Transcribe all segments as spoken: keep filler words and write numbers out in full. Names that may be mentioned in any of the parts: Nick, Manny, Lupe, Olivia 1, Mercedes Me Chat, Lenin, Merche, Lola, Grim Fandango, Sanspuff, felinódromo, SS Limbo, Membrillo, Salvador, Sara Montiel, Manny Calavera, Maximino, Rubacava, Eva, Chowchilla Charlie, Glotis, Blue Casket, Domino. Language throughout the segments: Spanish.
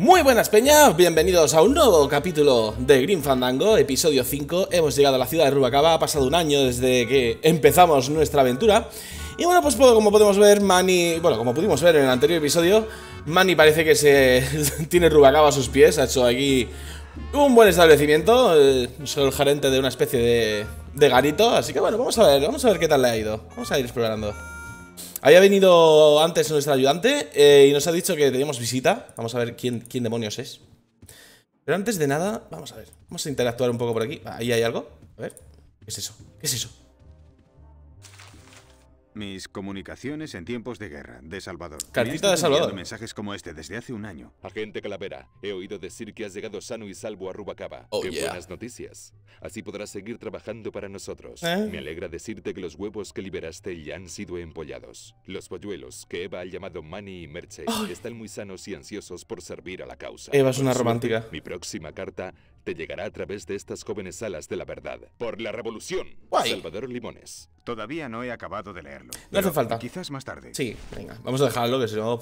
Muy buenas peñas, bienvenidos a un nuevo capítulo de Grim Fandango, episodio cinco. Hemos llegado a la ciudad de Rubacava, ha pasado un año desde que empezamos nuestra aventura. Y bueno, pues como podemos ver, Manny, bueno, como pudimos ver en el anterior episodio, Manny parece que se tiene Rubacava a sus pies, ha hecho aquí un buen establecimiento, soy el gerente de una especie de, de garito, así que bueno, vamos a ver, vamos a ver qué tal le ha ido, vamos a ir explorando. Había venido antes nuestro ayudante eh, y nos ha dicho que teníamos visita. Vamos a ver quién, quién demonios es. Pero antes de nada, vamos a ver. Vamos a interactuar un poco por aquí. Ahí hay algo. A ver. ¿Qué es eso? ¿Qué es eso? Mis comunicaciones en tiempos de guerra, de Salvador. Cartita de Salvador. Mensajes como este desde hace un año. Agente Calavera, he oído decir que has llegado sano y salvo a Rubacava. Oh, ¡qué yeah. buenas noticias! Así podrás seguir trabajando para nosotros. ¿Eh? Me alegra decirte que los huevos que liberaste ya han sido empollados. Los polluelos, que Eva ha llamado Manny y Merche, oh. están muy sanos y ansiosos por servir a la causa. Eva es una romántica. Mi próxima carta te llegará a través de estas jóvenes alas de la verdad. Por la revolución. Guay. Salvador Limones. Todavía no he acabado de leerlo. No hace falta. Quizás más tarde. Sí, venga. Vamos a dejarlo, que si no...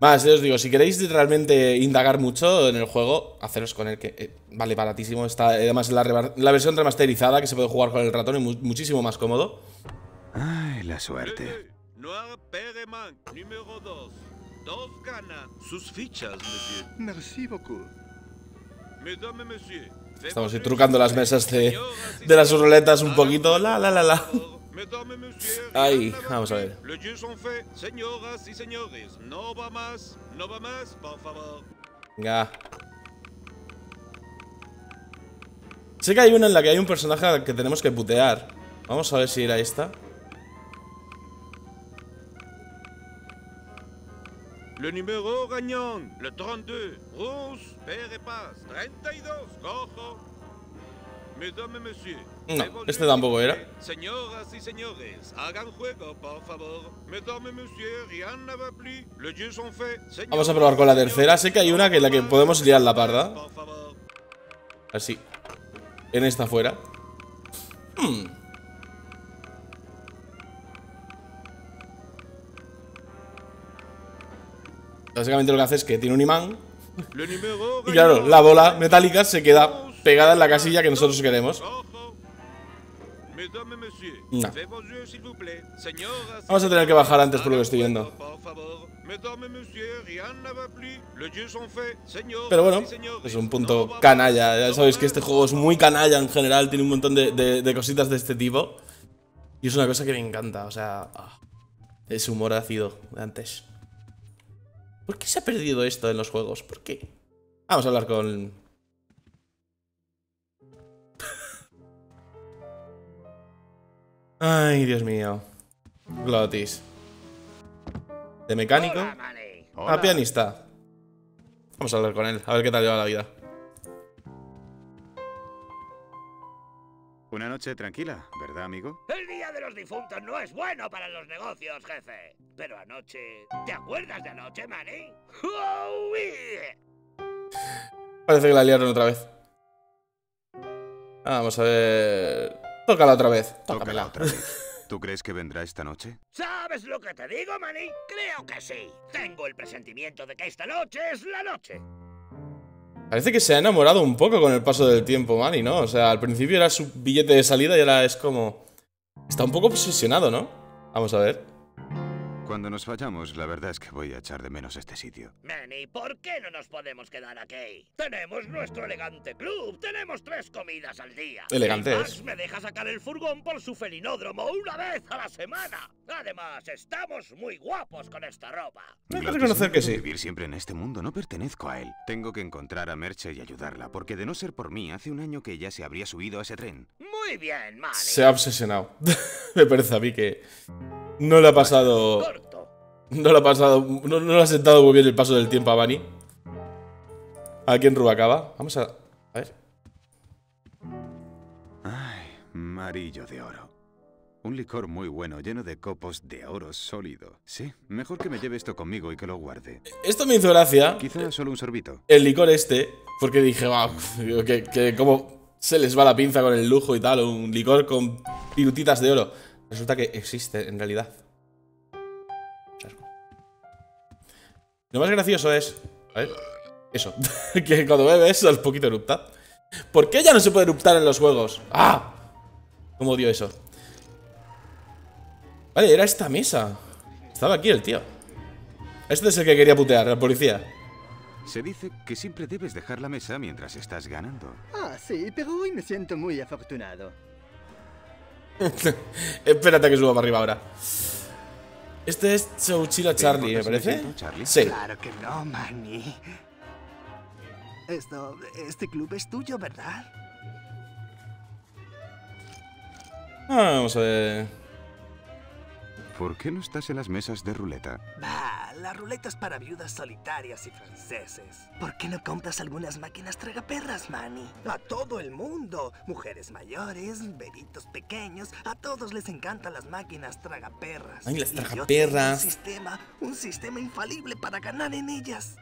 Más, os digo, si queréis realmente indagar mucho en el juego, haceros con él, que eh, vale baratísimo. Está además la, la versión remasterizada, que se puede jugar con el ratón, es mu muchísimo más cómodo. Ay, la suerte. Número dos. Dos gana sus fichas, monsieur. Merci beaucoup. Estamos trucando las mesas de, de las ruletas un poquito. La, la, la, la. Ahí, vamos a ver. Venga. Sé que hay una en la que hay un personaje que tenemos que putear. Vamos a ver si era esta. El número gagnant, el treinta y dos, Rose, Pere Paz, treinta y dos, cojo. Mesdames et messieurs. No, este tampoco era. Señoras y señores, hagan juego, por favor. Mesdames et messieurs, rien ne va plus. Le jeu sont faits. Vamos a probar con la tercera. Sé que hay una que la que podemos liar la parda. Así. En esta fuera. Hmm. Básicamente lo que hace es que tiene un imán y claro, la bola metálica se queda pegada en la casilla que nosotros queremos. No. Vamos a tener que bajar antes por lo que estoy viendo. Pero bueno, es un punto canalla. Ya sabéis que este juego es muy canalla en general, tiene un montón de, de, de cositas de este tipo. Y es una cosa que me encanta, o sea, es humor ácido de antes. ¿Por qué se ha perdido esto en los juegos? ¿Por qué? Vamos a hablar con... Ay, Dios mío. Glotis. De mecánico a pianista. Vamos a hablar con él, a ver qué tal lleva la vida. Una noche tranquila, ¿verdad, amigo? El día de los difuntos no es bueno para los negocios, jefe. Pero anoche... ¿Te acuerdas de anoche, Manny? ¡Oh, yeah! Parece que la liaron otra vez. Vamos a ver... Tócala otra vez. Tócamela. Tócala otra vez. ¿Tú crees que vendrá esta noche? ¿Sabes lo que te digo, Manny? Creo que sí. Tengo el presentimiento de que esta noche es la noche. Parece que se ha enamorado un poco con el paso del tiempo, Manny, ¿no? O sea, al principio era su billete de salida y ahora es como... Está un poco obsesionado, ¿no? Vamos a ver. Cuando nos vayamos, la verdad es que voy a echar de menos este sitio. Manny, ¿por qué no nos podemos quedar aquí? Tenemos nuestro elegante club, tenemos tres comidas al día. Elegante es. Me deja sacar el furgón por su felinódromo una vez a la semana. Además, estamos muy guapos con esta ropa. Hay que reconocer que sí. Vivir siempre en este mundo, no pertenezco a él. Tengo que encontrar a Merche y ayudarla, porque de no ser por mí, hace un año que ella se habría subido a ese tren. Muy bien, Manny. Se ha obsesionado. Me parece a mí que... No le ha pasado. No le ha pasado. No, no le ha sentado muy bien el paso del tiempo a Manny. Aquí en Rubacava. Vamos a. A ver. Ay, amarillo de oro. Un licor muy bueno, lleno de copos de oro sólido. Sí, mejor que me lleve esto conmigo y que lo guarde. Esto me hizo gracia. Quizás solo un sorbito. El licor este, porque dije, wow, que, que como se les va la pinza con el lujo y tal. Un licor con pirutitas de oro. Resulta que existe, en realidad. Lo más gracioso es A ver. Eso. Que cuando bebes al poquito erupta. ¿Por qué ya no se puede eruptar en los juegos? ¡Ah! Cómo odio eso. Vale, era esta mesa. Estaba aquí el tío. Este es el que quería putear, la policía. Se dice que siempre debes dejar la mesa mientras estás ganando. Ah, sí, pero hoy me siento muy afortunado. Espérate que suba para arriba ahora. Este es Chowchilla Charlie, me parece. Charlie? Sí. Claro que no, Manny. Esto, este club es tuyo, ¿verdad? Ah, vamos a ver. ¿Por qué no estás en las mesas de ruleta? Bah, la ruleta es para viudas solitarias y franceses. ¿Por qué no compras algunas máquinas tragaperras, Manny? A todo el mundo, mujeres mayores, bebitos pequeños, a todos les encantan las máquinas tragaperras. Ay, las tragaperras. Un sistema, un sistema infalible para ganar en ellas.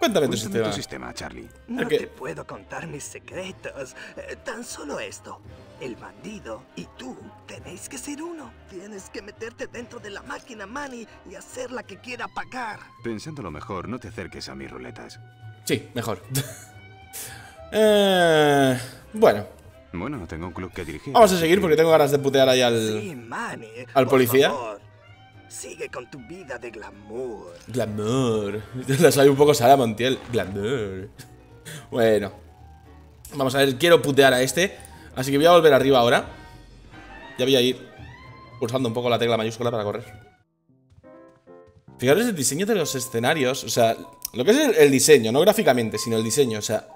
Cuéntame tu sistema. tu sistema, Charlie. No okay. te puedo contar mis secretos. Eh, tan solo esto. El bandido y tú tenéis que ser uno. Tienes que meterte dentro de la máquina, Manny, y hacer la que quiera pagar. Pensándolo mejor, no te acerques a mis ruletas. Sí, mejor. eh, bueno. Bueno, tengo un club que dirigir. Vamos a seguir porque tengo ganas de putear ahí al, sí, Manny, al policía. Por favor. Sigue con tu vida de glamour. Glamour. La soy un poco Sara Montiel. Glamour. Bueno. Vamos a ver, quiero putear a este. Así que voy a volver arriba ahora. Ya voy a ir pulsando un poco la tecla mayúscula para correr. Fijaros el diseño de los escenarios. O sea, lo que es el, el diseño. No gráficamente, sino el diseño. O sea,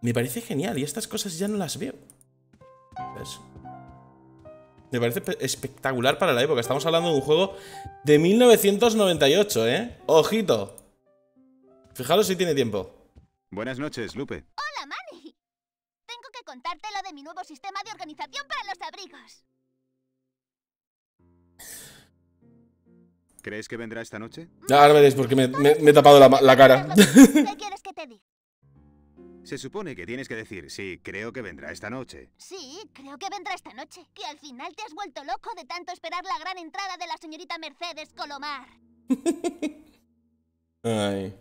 me parece genial. Y estas cosas ya no las veo. ¿Ves? Me parece espectacular para la época. Estamos hablando de un juego de mil novecientos noventa y ocho, ¿eh? ¡Ojito! Fijaros si tiene tiempo. Buenas noches, Lupe. Hola, Manny. Tengo que contarte lo de mi nuevo sistema de organización para los abrigos. ¿Crees que vendrá esta noche? Ahora veréis porque me, me, me he tapado la, la cara. ¿Qué quieres que te diga? Se supone que tienes que decir, sí, creo que vendrá esta noche. Sí, creo que vendrá esta noche. Que al final te has vuelto loco de tanto esperar la gran entrada de la señorita Mercedes Colomar. Ay.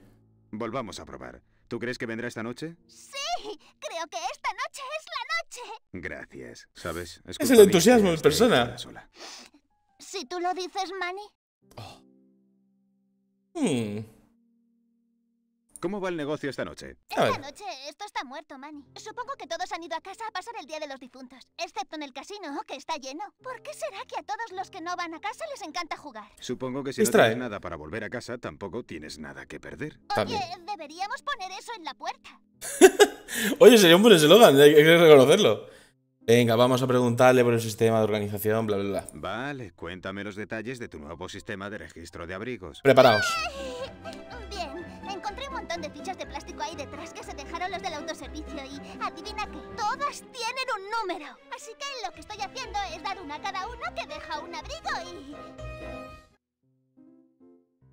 Volvamos a probar. ¿Tú crees que vendrá esta noche? Sí, creo que esta noche es la noche. Gracias, ¿sabes? Es, es el entusiasmo en persona. Sola. Si tú lo dices, Manny. Oh. Hmm. ¿Cómo va el negocio esta noche? Esta noche esto está muerto, Manny. Supongo que todos han ido a casa a pasar el día de los difuntos. Excepto en el casino, que está lleno. ¿Por qué será que a todos los que no van a casa les encanta jugar? Supongo que si Distrae. no tienes nada para volver a casa, tampoco tienes nada que perder. Oye, También. deberíamos poner eso en la puerta. Oye, sería un buen eslogan, hay que reconocerlo. Venga, vamos a preguntarle por el sistema de organización, bla, bla, bla. Vale, cuéntame los detalles de tu nuevo sistema de registro de abrigos. Preparaos. Encontré un montón de fichas de plástico ahí detrás que se dejaron los del autoservicio y adivina que todas tienen un número. Así que lo que estoy haciendo es dar una a cada uno que deja un abrigo y...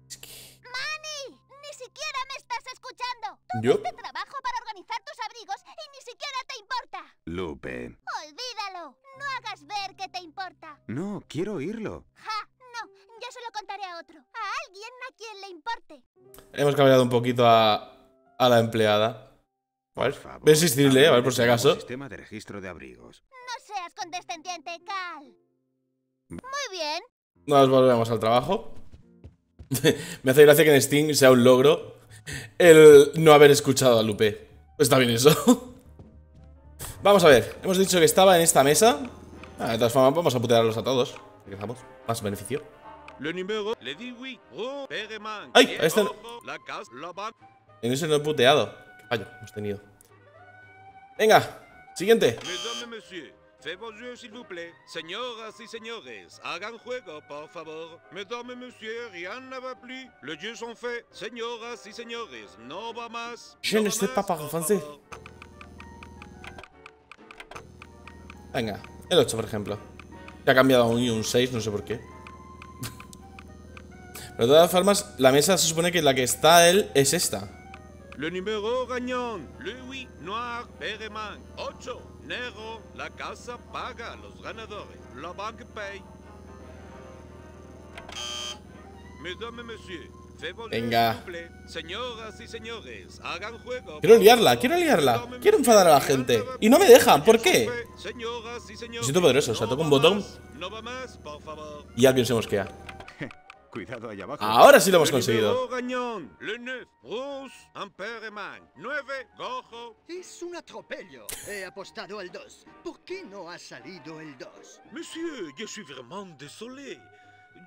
Es que... ¡Manny! ¡Ni siquiera me estás escuchando! ¿Yo? Tuviste trabajo para organizar tus abrigos y ni siquiera te importa. Lupe... Olvídalo. No hagas ver que te importa. No, quiero oírlo. ¡Ja! No, ya se lo contaré a otro. A alguien a quien le importe. Hemos cabreado un poquito a, a la empleada. A ver, voy a insistirle, a ver por si acaso. Sistema de registro de abrigos. No seas condescendiente, Cal. Muy bien. Nos volvemos al trabajo. Me hace gracia que en Steam sea un logro el no haber escuchado a Lupe. Está bien eso. Vamos a ver. Hemos dicho que estaba en esta mesa. Ah, de todas formas, vamos a putearlos a todos. Dejamos más beneficio. ¡Ay! A este no. En ese no he puteado. Vaya, hemos tenido. Venga, siguiente. Señoras y señores, hagan juego, por favor. Mesdames, messieurs, rien ne va plus. Le jeu sont fait. Señoras y señores, no va más. Je ne sais pas parler français. Venga, el ocho, por ejemplo. Se ha cambiado a un y un seis, no sé por qué. Pero de todas formas, la mesa se supone que la que está él es esta. Le número gagnant, Louis Noir Perreman, ocho, negro, la casa paga a los ganadores, la banque pay. Venga. Quiero liarla, quiero liarla. Quiero enfadar a la gente. Y no me dejan, ¿por qué? Me siento poderoso, o sea, toco un botón y alguien se mosquea. Cuidado allá abajo. Ahora sí lo hemos conseguido. Es un atropello. He apostado al dos. ¿Por qué no ha salido el dos? Monsieur, yo soy vraiment désolé.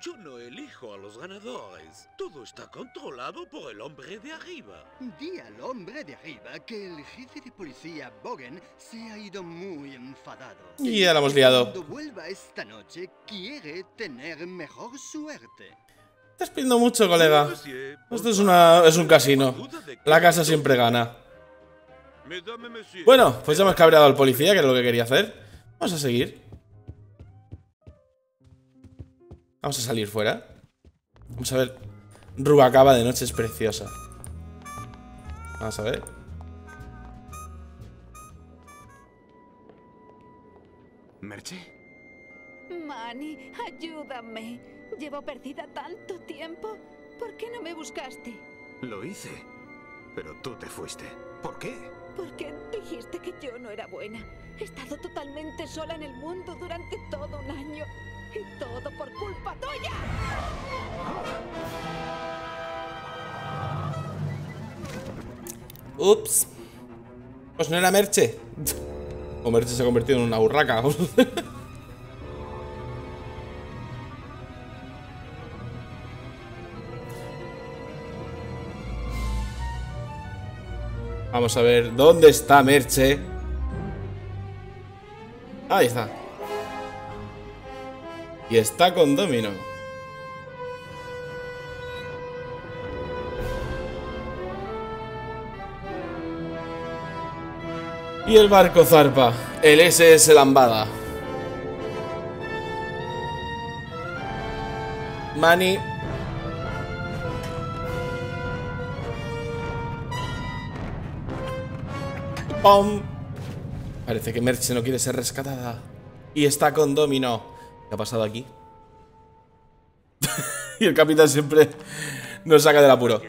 Yo no elijo a los ganadores. Todo está controlado por el hombre de arriba. Di al hombre de arriba que el jefe de policía Bogen se ha ido muy enfadado. Y ya lo hemos liado. Cuando vuelva esta noche quiere tener mejor suerte. Estás pidiendo mucho, colega. Esto es, una, es un casino. La casa siempre gana. Bueno, pues ya hemos cabreado al policía, que era lo que quería hacer. Vamos a seguir. Vamos a salir fuera. Vamos a ver. Rubacava de noche es preciosa. Vamos a ver. ¿Merche? Manny, ayúdame. Llevo perdida tanto tiempo. ¿Por qué no me buscaste? Lo hice, pero tú te fuiste. ¿Por qué? Porque dijiste que yo no era buena. He estado totalmente sola en el mundo durante todo un año. Y todo por culpa tuya. Ups. Pues no era Merche. O Merche se ha convertido en una burraca. Vamos a ver, ¿dónde está Merche? Ahí está. Y está con Domino. Y el barco zarpa. El ese ese Lambada. Manny. ¡Pum! Parece que Merche no quiere ser rescatada. Y está con Domino. ¿Qué ha pasado aquí? Y el capitán siempre nos saca del apuro.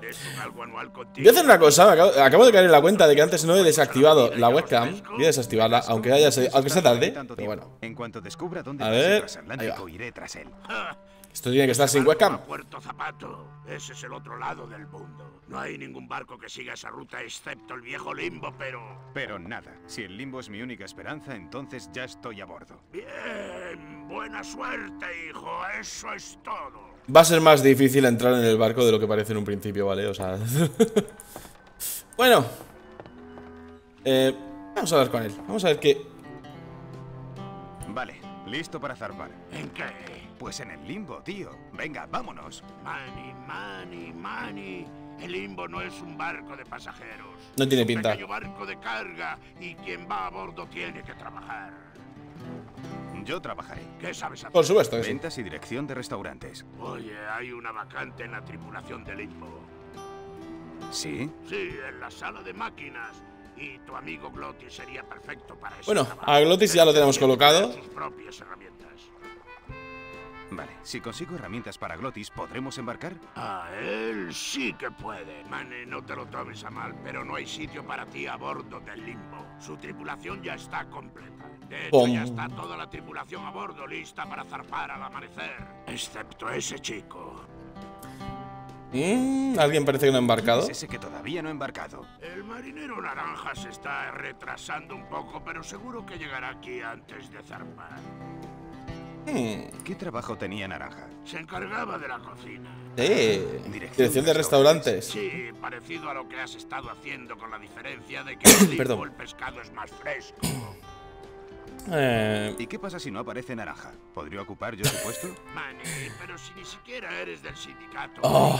Voy a hacer una cosa, acabo, acabo de caer en la cuenta de que antes no he desactivado la webcam. Voy a desactivarla, aunque haya aunque sea tarde, pero bueno. A ver, ahí va. Esto tiene que estar sin webcam. Ese es el otro lado del mundo. No hay ningún barco que siga esa ruta excepto el viejo Limbo, pero... Pero nada. Si el Limbo es mi única esperanza, entonces ya estoy a bordo. Bien. Buena suerte, hijo. Eso es todo. Va a ser más difícil entrar en el barco de lo que parece en un principio, ¿vale? O sea... Bueno. Eh, vamos a hablar con él. Vamos a ver qué... Vale. Listo para zarpar. ¿En qué? Pues en el Limbo, tío. Venga, vámonos. Manny, Manny, Manny. El Limbo no es un barco de pasajeros. No tiene pinta. Es un barco de carga y quien va a bordo tiene que trabajar. Yo trabajaré. ¿Qué sabes hacer? Por supuesto. Ventas sí. Y dirección de restaurantes. Oye, hay una vacante en la tripulación del Limbo. ¿Sí? Sí, en la sala de máquinas. Y tu amigo Glotis sería perfecto para eso. Bueno, trabajo. A Glotis ya lo tenemos colocado. Sus propias herramientas. Vale, si consigo herramientas para Glotis, ¿podremos embarcar? A él sí que puede. Manny, no te lo tomes a mal, pero no hay sitio para ti a bordo del Limbo. Su tripulación ya está completa. De hecho, ya está toda la tripulación a bordo, lista para zarpar al amanecer. Excepto ese chico. Mm, ¿Alguien parece que no ha embarcado? Es ese que todavía no ha embarcado. El marinero naranja se está retrasando un poco, pero seguro que llegará aquí antes de zarpar. ¿Qué trabajo tenía Naranja? Se encargaba de la cocina. Eh, dirección de restaurantes. Sí, parecido a lo que has estado haciendo, con la diferencia de que el, tipo, el pescado es más fresco. Eh... ¿Y qué pasa si no aparece Naranja? ¿Podría ocupar yo su puesto? Manny, pero si ni siquiera eres del sindicato. Oh.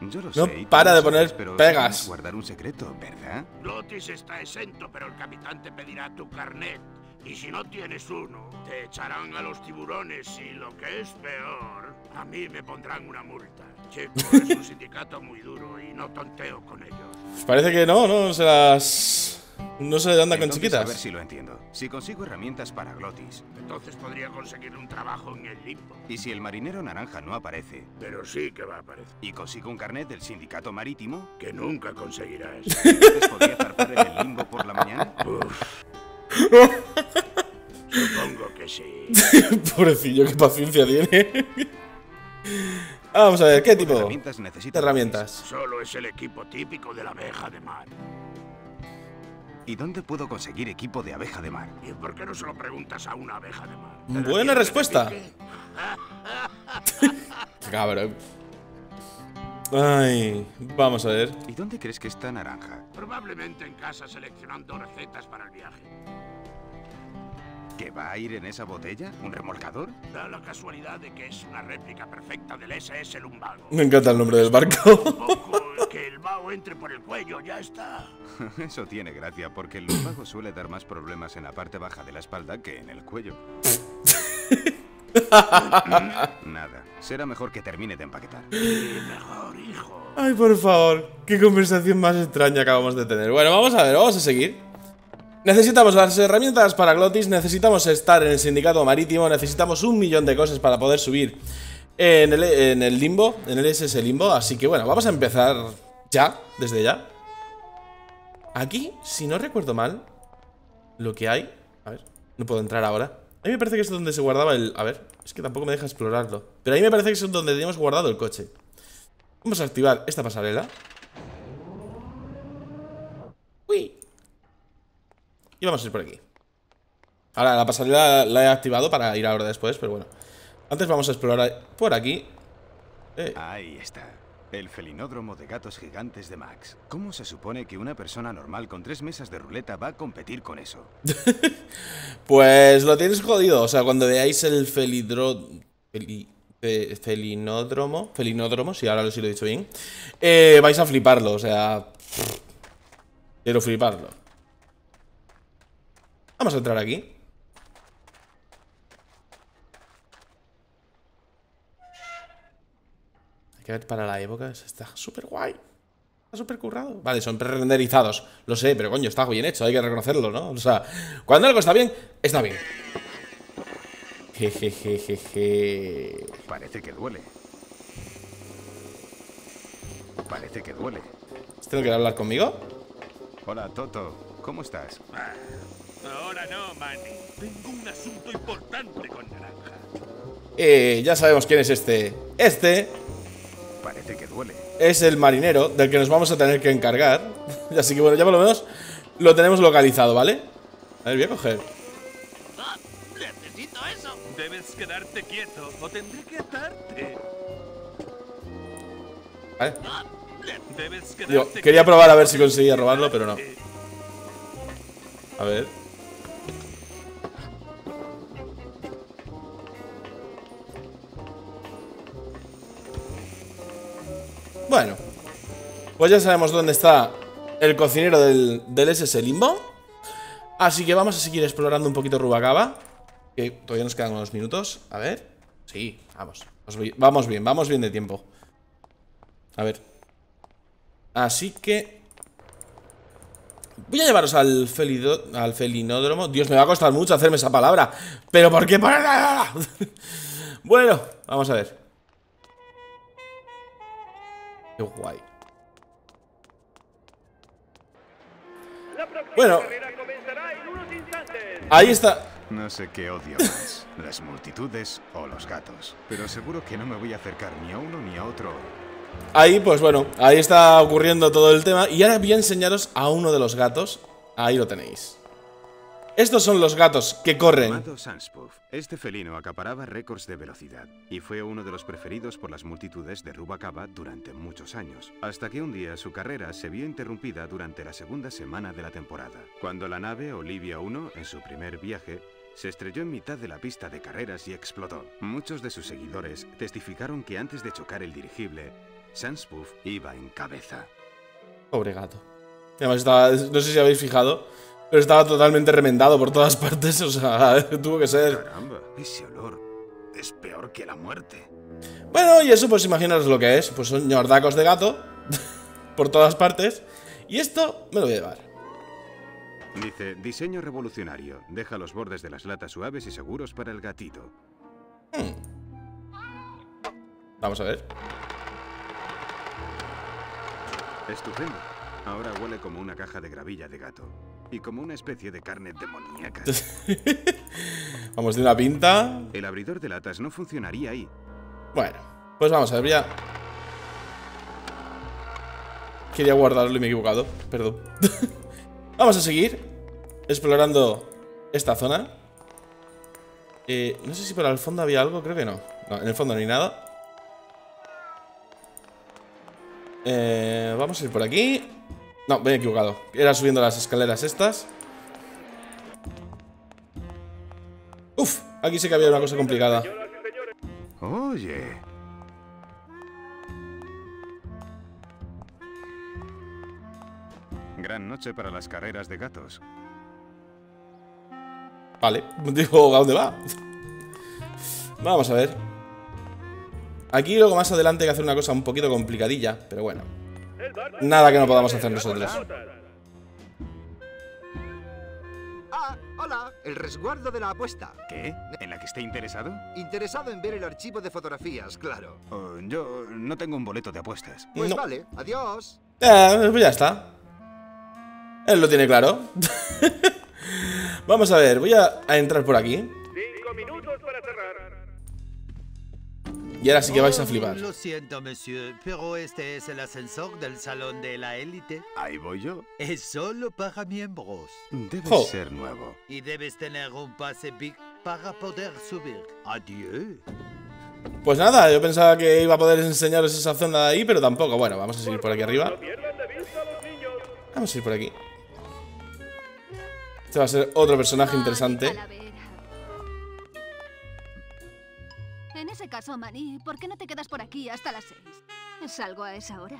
Yo lo no sé, para de poner sabes, pegas. Guardar un secreto, ¿verdad? Glotis está exento, pero el capitán te pedirá tu carnet. Y si no tienes uno, te echarán a los tiburones y lo que es peor, a mí me pondrán una multa. Chico, es un sindicato muy duro y no tonteo con ellos. Pues parece que no, no se las... No se anda con chiquitas. A ver si lo entiendo. Si consigo herramientas para Glotis, entonces podría conseguir un trabajo en el limbo. Y si el marinero naranja no aparece, pero sí que va a aparecer. Y consigo un carnet del sindicato marítimo, que nunca conseguirás. ¿Entonces podría zarpar en el limbo por la mañana? Uf. Supongo que sí. Pobrecillo, qué paciencia tiene. Vamos a ver, ¿qué tipo de herramientas necesita? Herramientas. Solo es el equipo típico de la abeja de mar. ¿Y dónde puedo conseguir equipo de abeja de mar? ¿Y por qué no se lo preguntas a una abeja de mar? Buena respuesta. Cabrón. Ay, vamos a ver. ¿Y dónde crees que está naranja? Probablemente en casa seleccionando recetas para el viaje. ¿Qué va a ir en esa botella? ¿Un remolcador? Da la casualidad de que es una réplica perfecta del ese ese Lumbago. Me encanta el nombre del barco. Ojo, que el vaho entre por el cuello, ya está. Eso tiene gracia, porque el lumbago suele dar más problemas en la parte baja de la espalda que en el cuello. Nada, será mejor que termine de empaquetar. Sí, mejor, hijo. Ay, por favor, qué conversación más extraña acabamos de tener. Bueno, vamos a ver, vamos a seguir. Necesitamos las herramientas para Glotis, necesitamos estar en el sindicato marítimo, necesitamos un millón de cosas para poder subir en el, en el limbo, en el ese ese Limbo. Así que bueno, vamos a empezar ya, desde ya. Aquí, si no recuerdo mal, lo que hay... A ver, no puedo entrar ahora. A mí me parece que es donde se guardaba el... A ver, es que tampoco me deja explorarlo. Pero a mí me parece que es donde teníamos guardado el coche. Vamos a activar esta pasarela. Uy. Y vamos a ir por aquí. Ahora, la pasarela la he activado para ir ahora después, pero bueno. Antes vamos a explorar por aquí. Eh. Ahí está. El felinódromo de gatos gigantes de Max. ¿Cómo se supone que una persona normal con tres mesas de ruleta va a competir con eso? Pues lo tienes jodido. O sea, cuando veáis el felidro... Feli... Fe... felinódromo... Felinódromo, si sí, ahora sí lo he dicho bien. Eh, vais a fliparlo, o sea... Quiero fliparlo. Vamos a entrar aquí. Hay que ver para la época. Está súper guay. Está súper currado. Vale, son pre-renderizados. Lo sé, pero coño, está bien hecho. Hay que reconocerlo, ¿no? O sea, cuando algo está bien, está bien. Jejejejeje. Parece que duele. Parece que duele. ¿Tengo que hablar conmigo? Hola, Toto. ¿Cómo estás? Ahora no, Manny. Tengo un asunto importante con Naranja. Eh, ya sabemos quién es este. Este. Parece que duele. Es el marinero del que nos vamos a tener que encargar. Así que bueno, ya por lo menos lo tenemos localizado, ¿vale? A ver, voy a coger. Ah, necesito eso. Debes quedarte quieto o tendré que atarte. Vale. Ah, debes Yo quería probar a ver si conseguía robarlo, pero no. A ver. Bueno, pues ya sabemos dónde está el cocinero del, del ese ese Limbo. Así que vamos a seguir explorando un poquito Rubacava, que todavía nos quedan unos minutos. A ver. Sí, vamos. Vamos bien, vamos bien de tiempo. A ver. Así que... Voy a llevaros al, felido, al felinódromo. Dios, me va a costar mucho hacerme esa palabra. Pero ¿por qué? Bueno, vamos a ver. Qué guay. Bueno, ahí está. No sé qué odio más, las multitudes o los gatos. Pero seguro que no me voy a acercar ni a uno ni a otro. Ahí, pues bueno, ahí está ocurriendo todo el tema. Y ahora voy a enseñaros a uno de los gatos. Ahí lo tenéis. Estos son los gatos que corren. Sanspuff. Este felino acaparaba récords de velocidad y fue uno de los preferidos por las multitudes de Rubacava durante muchos años, hasta que un día su carrera se vio interrumpida durante la segunda semana de la temporada, cuando la nave Olivia uno, en su primer viaje, se estrelló en mitad de la pista de carreras y explotó. Muchos de sus seguidores testificaron que antes de chocar el dirigible, Sanspuff iba en cabeza. Pobre gato. Además estaba, no sé si habéis fijado, pero estaba totalmente remendado por todas partes. O sea, tuvo que ser... Caramba, ese olor es peor que la muerte. Bueno, y eso pues imaginaros lo que es. Pues son ñordacos de gato por todas partes. Y esto me lo voy a llevar. Dice, diseño revolucionario. Deja los bordes de las latas suaves y seguros para el gatito. Hmm. Vamos a ver. Estupendo. Ahora huele como una caja de gravilla de gato. Y como una especie de carne demoníaca. Vamos, de una pinta. El abridor de latas no funcionaría ahí. Bueno, pues vamos a ver, ya. Quería guardarlo y me he equivocado. Perdón. Vamos a seguir explorando esta zona. eh, No sé si por el fondo había algo. Creo que no, no en el fondo no hay nada. eh, Vamos a ir por aquí. No, me he equivocado. Era subiendo las escaleras estas. Uf, aquí sí que había una cosa complicada. Oye. Gran noche para las carreras de gatos. Vale, digo, ¿a dónde va? Vamos a ver. Aquí luego más adelante hay que hacer una cosa un poquito complicadilla, pero bueno. Nada que no podamos hacer nosotros. Ah, hola, el resguardo de la apuesta. ¿Qué? ¿En la que esté interesado? Interesado en ver el archivo de fotografías, claro. Uh, yo no tengo un boleto de apuestas. Pues no. Vale, adiós. Eh, pues ya está. Él lo tiene claro. Vamos a ver, voy a, a entrar por aquí. Cinco minutos para cerrar. Y ahora sí que vais a flipar. Lo siento, monsieur, pero este es el ascensor del salón de la élite. Ahí voy yo. Es solo para miembros. Debes oh. ser nuevo. Y debes tener un pase V I P para poder subir. Adiós. Pues nada, yo pensaba que iba a poder enseñaros esa zona de ahí, pero tampoco. Bueno, vamos a seguir por aquí arriba. Vamos a ir por aquí. Este va a ser otro personaje interesante. En ese caso, Manny, ¿por qué no te quedas por aquí hasta las seis? Salgo a esa hora.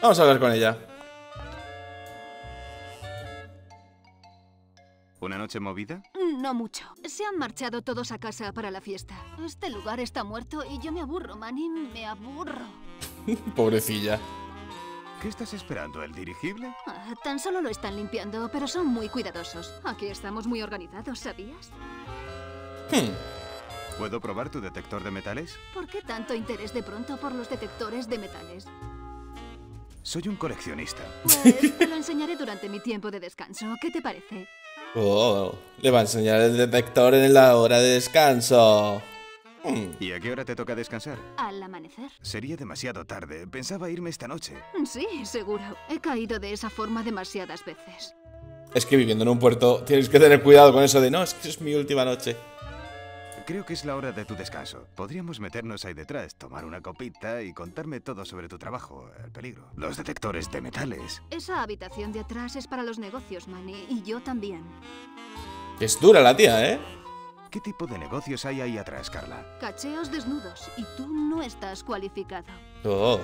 Vamos a hablar con ella. ¿Una noche movida? No mucho. Se han marchado todos a casa para la fiesta. Este lugar está muerto y yo me aburro, Manny, me aburro. Pobrecilla. ¿Qué estás esperando? ¿El dirigible? Ah, tan solo lo están limpiando, pero son muy cuidadosos. Aquí estamos muy organizados, ¿sabías? Hmm. ¿Puedo probar tu detector de metales? ¿Por qué tanto interés de pronto por los detectores de metales? Soy un coleccionista. Pues te lo enseñaré durante mi tiempo de descanso. ¿Qué te parece? Oh, le va a enseñar el detector en la hora de descanso. Hmm. ¿Y a qué hora te toca descansar? Al amanecer. Sería demasiado tarde. Pensaba irme esta noche. Sí, seguro. He caído de esa forma demasiadas veces. Es que viviendo en un puerto tienes que tener cuidado con eso de no, es que es mi última noche. Creo que es la hora de tu descanso. Podríamos meternos ahí detrás, tomar una copita y contarme todo sobre tu trabajo, el peligro, los detectores de metales. Esa habitación de atrás es para los negocios, Manny, y yo también. Es dura la tía, ¿eh? ¿Qué tipo de negocios hay ahí atrás, Carla? Cacheos desnudos, y tú no estás cualificado. Oh.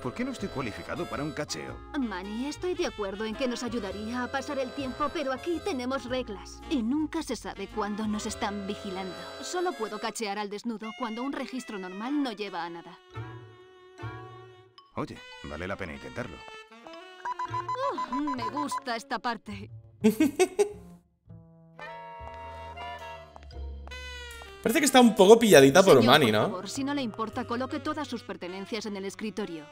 ¿Por qué no estoy cualificado para un cacheo? Manny, estoy de acuerdo en que nos ayudaría a pasar el tiempo, pero aquí tenemos reglas. Y nunca se sabe cuándo nos están vigilando. Solo puedo cachear al desnudo cuando un registro normal no lleva a nada. Oye, vale la pena intentarlo. Oh, me gusta esta parte. Parece que está un poco pilladita por Manny, ¿no? Por favor, si no le importa, coloque todas sus pertenencias en el escritorio.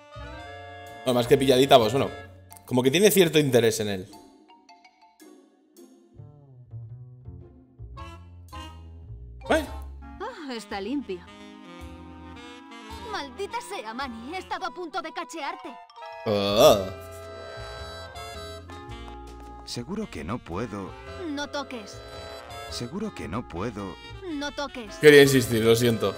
No, más que pilladita, pues bueno. Como que tiene cierto interés en él. Bueno. Oh, está limpio. Maldita sea, Manny. He estado a punto de cachearte. Oh. Seguro que no puedo. No toques. Seguro que no puedo. No toques. Quería insistir, lo siento.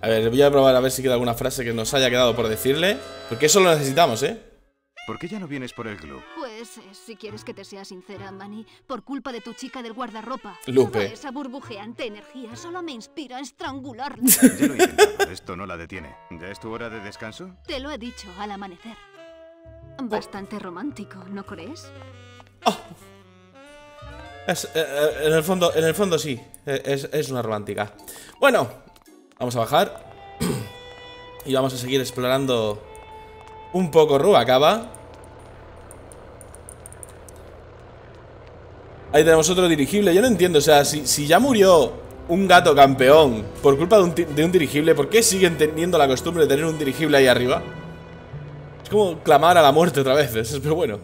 A ver, voy a probar a ver si queda alguna frase que nos haya quedado por decirle. Porque eso lo necesitamos, ¿eh? ¿Por qué ya no vienes por el club? Pues, eh, si quieres que te sea sincera, Manny, por culpa de tu chica del guardarropa, Lupe. Toda esa burbujeante energía solo me inspira a estrangularla. Ya lo he intentado, esto no la detiene. ¿Ya es tu hora de descanso? Te lo he dicho, al amanecer. Bastante oh. romántico, ¿no crees? Oh. Es, eh, en el fondo, en el fondo sí, es, es una romántica. Bueno, vamos a bajar y vamos a seguir explorando un poco Rubacava. Ahí tenemos otro dirigible. Yo no entiendo, o sea, si, si ya murió un gato campeón por culpa de un, de un dirigible, ¿por qué siguen teniendo la costumbre de tener un dirigible ahí arriba? Es como clamar a la muerte otra vez, pero bueno.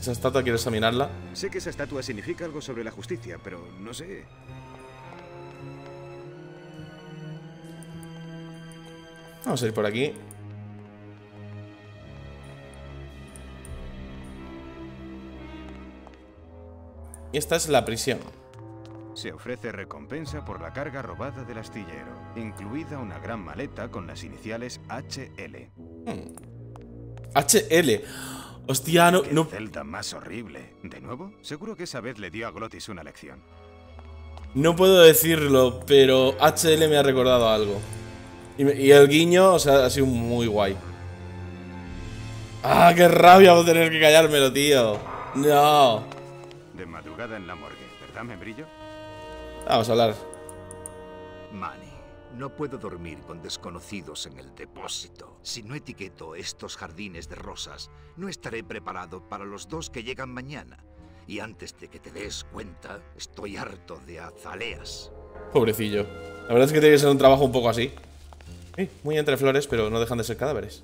Esa estatua quiero examinarla. Sé que esa estatua significa algo sobre la justicia, pero no sé. Vamos a ir por aquí. Y esta es la prisión. Se ofrece recompensa por la carga robada del astillero, incluida una gran maleta con las iniciales H L. Hmm. H L. Hostia, no... no... ¡Qué celda más horrible! ¿De nuevo? Seguro que esa vez le dio a Glotis una lección. No puedo decirlo, pero H L me ha recordado algo. Y, me, y el guiño, o sea, ha sido muy guay. ¡Ah, qué rabia voy a tener que callármelo, tío! ¡No! De madrugada en la morgue, ¿verdad, Membrillo? Vamos a hablar. Manny, no puedo dormir con desconocidos en el depósito. Si no etiqueto estos jardines de rosas, no estaré preparado para los dos que llegan mañana. Y antes de que te des cuenta, estoy harto de azaleas. Pobrecillo. La verdad es que tiene que ser un trabajo un poco así. Eh, muy entre flores, pero no dejan de ser cadáveres.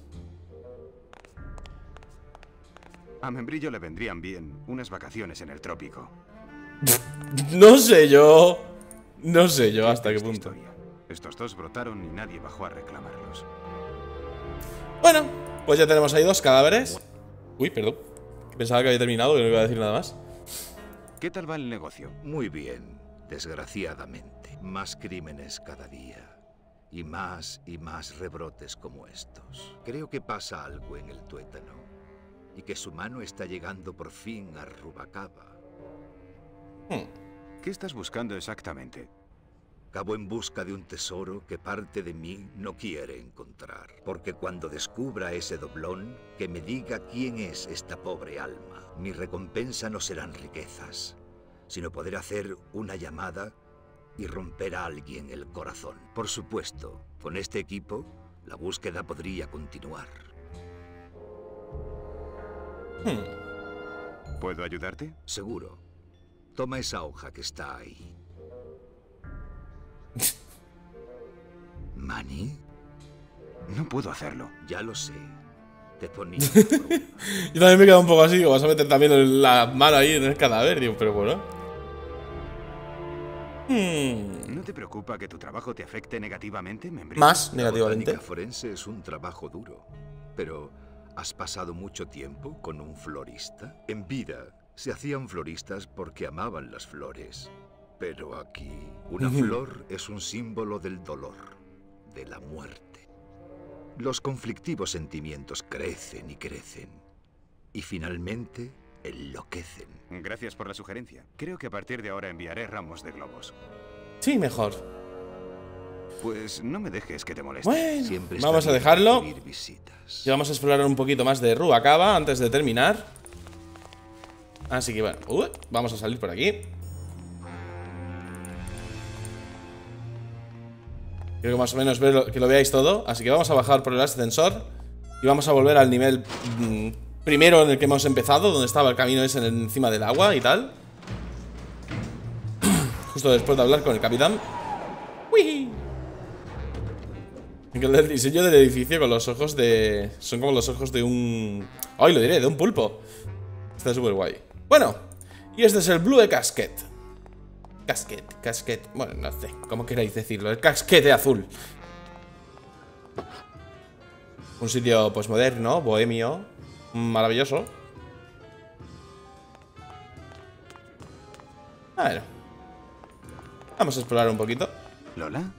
A Membrillo le vendrían bien unas vacaciones en el trópico. No sé yo. No sé yo hasta qué punto. Estos dos brotaron y nadie bajó a reclamarlos. Bueno, pues ya tenemos ahí dos cadáveres. Uy, perdón. Pensaba que había terminado, que no iba a decir nada más. ¿Qué tal va el negocio? Muy bien, desgraciadamente. Más crímenes cada día. Y más y más rebrotes como estos. Creo que pasa algo en el tuétano. Y que su mano está llegando por fin a Rubacava. Hmm. ¿Qué estás buscando exactamente? Acabo en busca de un tesoro que parte de mí no quiere encontrar. Porque cuando descubra ese doblón, que me diga quién es esta pobre alma. Mi recompensa no serán riquezas, sino poder hacer una llamada y romper a alguien el corazón. Por supuesto, con este equipo, la búsqueda podría continuar. Hmm. ¿Puedo ayudarte? Seguro. Toma esa hoja que está ahí. ¿Manny? No puedo hacerlo. Ya lo sé. Te ponía. Yo también me he quedado un poco así. Vas a meter también la mano ahí en el cadáver, digo, pero bueno. Hmm. ¿No te preocupa que tu trabajo te afecte negativamente, Membrillo? Más negativamente. La forense es un trabajo duro, pero ¿has pasado mucho tiempo con un florista? En vida se hacían floristas porque amaban las flores, pero aquí una flor es un símbolo del dolor, de la muerte. Los conflictivos sentimientos crecen y crecen, y finalmente enloquecen. Gracias por la sugerencia. Creo que a partir de ahora enviaré ramos de globos. Sí, mejor. Pues no me dejes que te moleste. Bueno, siempre vamos a dejarlo. Y vamos a explorar un poquito más de Rubacava antes de terminar. Así que bueno, uh, vamos a salir por aquí. Creo que más o menos ver lo, que lo veáis todo. Así que vamos a bajar por el ascensor y vamos a volver al nivel... Mm, primero en el que hemos empezado, donde estaba el camino ese encima del agua y tal. Justo después de hablar con el capitán. ¡Uy! El diseño del edificio con los ojos de... son como los ojos de un... ¡ay, lo diré! De un pulpo. Está súper guay. Bueno, y este es el Blue Casket. Casket, casquet... bueno, no sé, como queráis decirlo. El casquete azul. Un sitio posmoderno, bohemio... maravilloso. A ver. Vamos a explorar un poquito. ¿Lola?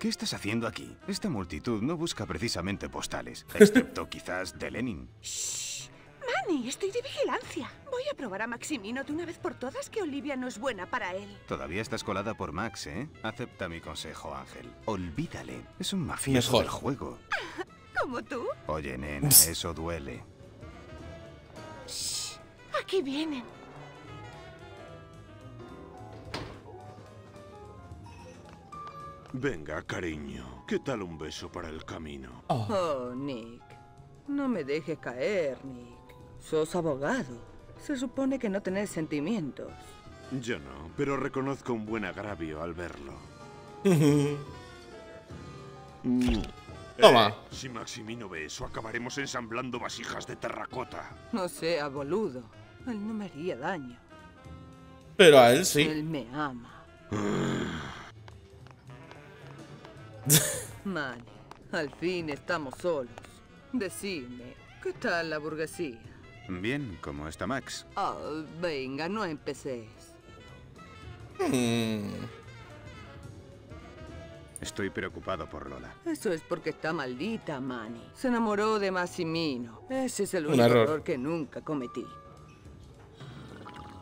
¿Qué estás haciendo aquí? Esta multitud no busca precisamente postales, excepto quizás de Lenin. Shh. Manny, estoy de vigilancia. Voy a probar a Maximino de una vez por todas que Olivia no es buena para él. Todavía estás colada por Max, ¿eh? Acepta mi consejo, Ángel. Olvídale. Es un mafioso del juego. ¿Como tú? Oye, nena, eso duele. Shh, aquí vienen. Venga, cariño. ¿Qué tal un beso para el camino? Oh, Nick. No me dejes caer, Nick. Sos abogado. Se supone que no tenés sentimientos. Yo no, pero reconozco un buen agravio al verlo. mm. Toma. Eh, si Maximino ve eso, acabaremos ensamblando vasijas de terracota. No sea boludo. Él no me haría daño. Pero a él sí. Él me ama. Manny, al fin estamos solos. Decidme, ¿qué tal la burguesía? Bien, ¿cómo está Max? Oh, venga, no empecéis. Hmm... Estoy preocupado por Lola. Eso es porque está maldita, Manny. Se enamoró de Maximino. Ese es el único error. error que nunca cometí.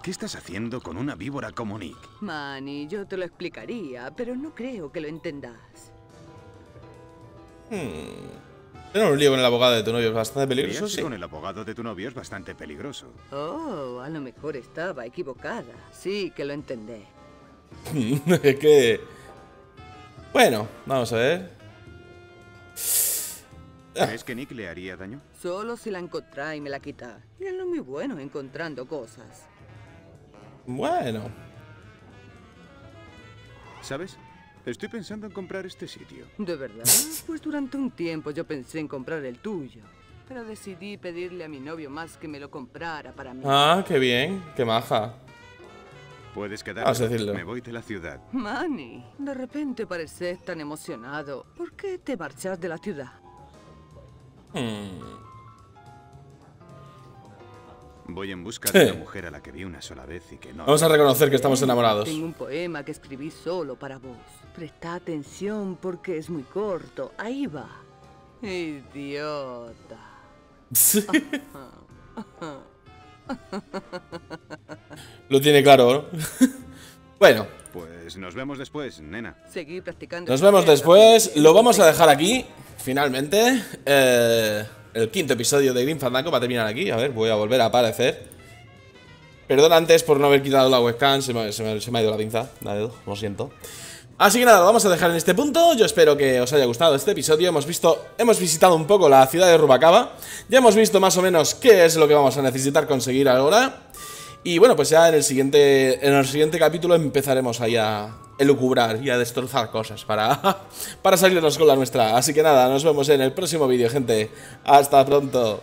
¿Qué estás haciendo con una víbora como Nick? Manny, yo te lo explicaría, pero no creo que lo entendas. Hmm. Tener un lío con el abogado de tu novio es bastante peligroso, sí. Con el abogado de tu novio es bastante peligroso. Oh, a lo mejor estaba equivocada. Sí que lo entendé. ¿Qué...? Bueno, vamos a ver. ¿Crees que Nick le haría daño? Solo si la encontrá y me la quita. Y él no es muy bueno encontrando cosas. Bueno. ¿Sabes? Estoy pensando en comprar este sitio. ¿De verdad? Pues durante un tiempo yo pensé en comprar el tuyo. Pero decidí pedirle a mi novio más que me lo comprara para mí. Ah, qué bien. Qué maja. Puedes quedarte, me voy de la ciudad. Manny, de repente pareces tan emocionado. ¿Por qué te marchas de la ciudad? Hmm. Voy en busca de la mujer a la que vi una sola vez y que no... Vamos a reconocer que estamos enamorados. Tengo un poema que escribí solo para vos. Presta atención porque es muy corto. Ahí va. Idiota. Lo tiene claro, ¿no? Bueno, pues nos vemos después, nena. Seguí practicando. Nos vemos después. Lo vamos a dejar aquí, finalmente. Eh, el quinto episodio de Grim Fandango va a terminar aquí. A ver, voy a volver a aparecer. Perdón antes por no haber quitado la webcam. Se me, se me, se me ha ido la pinza. Nada, lo siento. Así que nada, lo vamos a dejar en este punto. Yo espero que os haya gustado este episodio. Hemos visto, hemos visitado un poco la ciudad de Rubacava. Ya hemos visto más o menos qué es lo que vamos a necesitar conseguir ahora. Y bueno, pues ya en el siguiente, en el siguiente capítulo empezaremos ahí a elucubrar y a destrozar cosas para, para salirnos con la nuestra. Así que nada, nos vemos en el próximo vídeo, gente. Hasta pronto.